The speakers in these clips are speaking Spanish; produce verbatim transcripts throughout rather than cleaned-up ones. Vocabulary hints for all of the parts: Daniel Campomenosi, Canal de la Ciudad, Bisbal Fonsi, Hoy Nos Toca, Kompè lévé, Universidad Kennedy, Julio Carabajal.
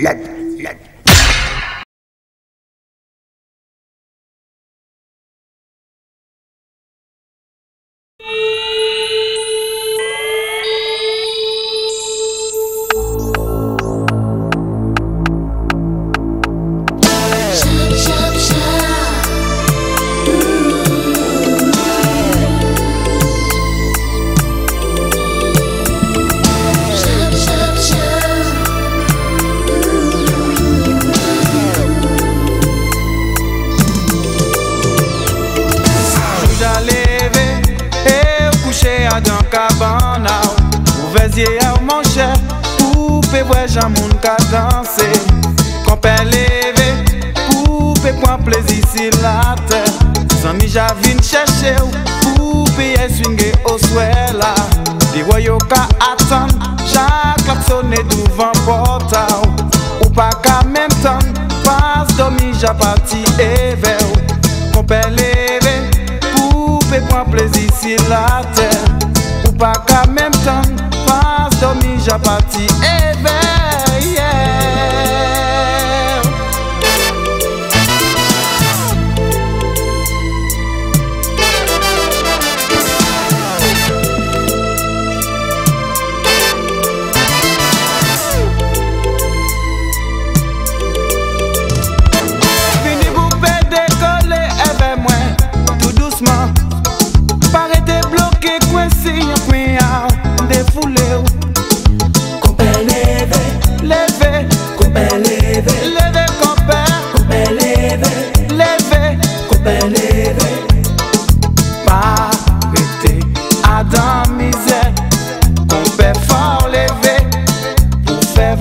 Lad, Kompè lévé, poupe pran plezi si la tè. Zanmi javin chèche ou, poupe ye swingé au swell la. Di wè yo ka atan, jak klaksone douvan pota ou. Ou pa ka men tan, pas domi ja pati evè ou. Kompè lévé, poupe pran plezi si la tè. Ou pa ka men tan, pas domi ja pati evè.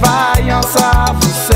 Vaillant, ça vous sert.